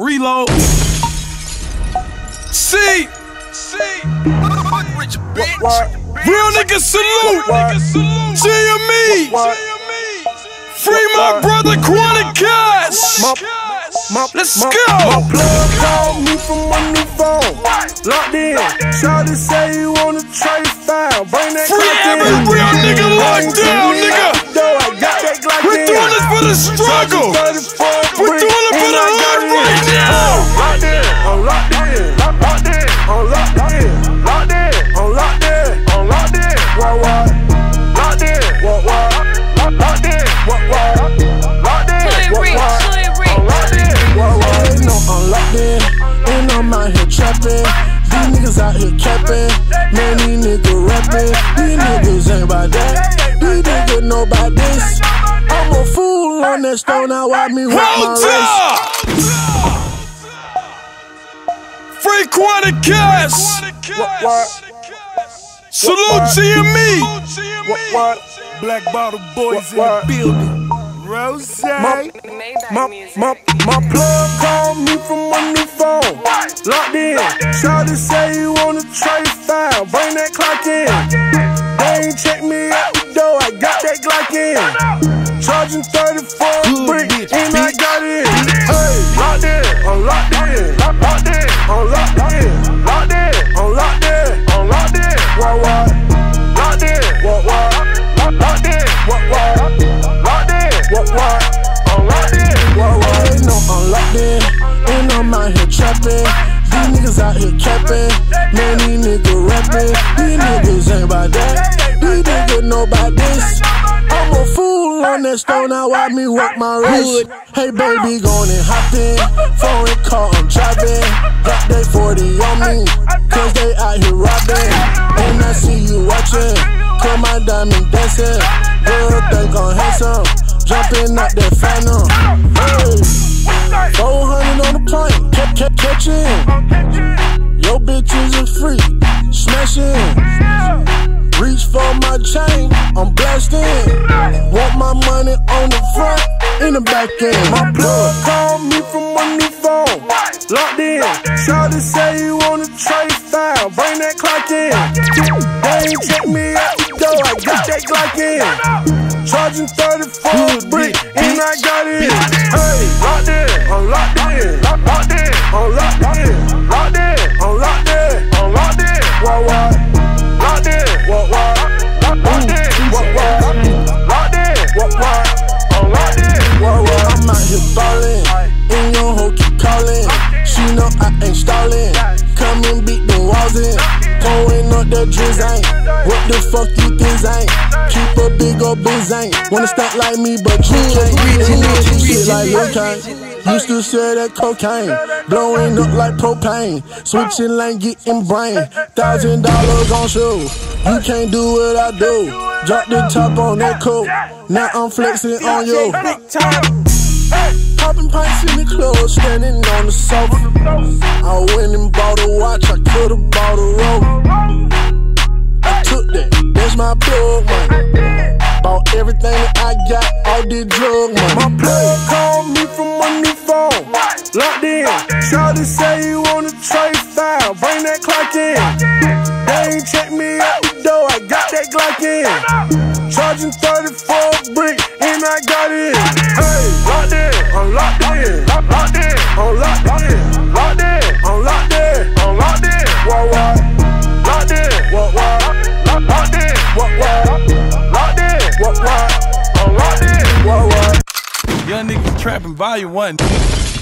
Reload. See. Rich bitch. What? Real nigga salute. GME. Free my brother Kwony Cash. Let's go. My plug called me from my new phone. Locked in. Shawty say you wanna try to find. Bring that free every real nigga locked down, nigga. We're doing this for the struggle. We're doing it for the hood right now. I'm locked in. I'm locked in. Locked in. I'm locked in. I'm locked in. Why locked in. What locked in. What locked in. I'm locked in. Why no, I'm locked in. And I'm out here trapping. These niggas out here capping. Man, these niggas rapping. These niggas ain't about that. These niggas know about this. I'm a fool on that stone. Now watch me walk my race. Free Kwony Cash. Salute GME. Black Bottle Boys in the building. Rose. My plug called me from my new phone. Locked in. Shawty say you wanna try to find. Bring that clock in. They ain't check me out the door. I got that Glock in. Charging 34 bricks and I got it. Hey, locked in. I'm locked in. Locked in. I'm locked in, locked in, I'm locked in, I'm locked in. Why? Locked in, why? Locked in, why? Locked in, why? I'm locked in, why? No, I'm locked in, and I'm out here trapping. These niggas out here capping, man, these niggas rapping. These niggas ain't about that. These niggas know about this. I'm a fool on that stone. Now watch me walk my race. Hey baby, gone and hop in. Foreign car, I'm driving. Got that 40 on me, 'cause they out here robbing. And I see you watching. Call my diamond dancing. Girl, think I'm handsome. Jumping out that phantom. Hey, 400 on the plane. Catching. Your bitch is a freak. Smashing. Reach for my chain, I'm blasting. Want my money on the front, in the back end. My plug called me from my new phone. Locked in. Shawty say you wanna try to find. Bring that clock in. They ain't check me out the door. I got that Glock in. Charging 34 brick, and I got it. Hey, locked in. I'm locked in. Locked in. I'm locked in. Locked in. I'm locked in. I'm locked in. Why? I'm out here ballin', and your hoe keep callin'. She know I ain't stallin'. Come and beat the walls in. Going up the drizz ain't. What the fuck you this ain't? Keep a big old biz ain't. Wanna stop like me, but you can't. You know you shit like cocaine. Used to sell that cocaine, blowing up like propane. Switching lane, getting brain. $1,000 on shoe. You can't do what I do. Drop the top on that coat. Now I'm flexing on you. Poppin' pints in the club, standing on the sofa. I went and bought a watch, I could've bought a rope. I took that, that's my plug money. Bought everything that I got, all the drug money. My plug called me from my new phone. Locked in. Shawty say you wanna try to find. Bring that clock in. They ain't check me out the door, I got that Glock in. Charging 34 brick, and I got it. Hey, locked in. I'm locked in, locked in, I'm locked in, locked in, I'm locked in, I'm locked in. Why? Locked in, why? Locked in, why? Locked in, why? I'm locked in, why? Young niggas trapping volume 1.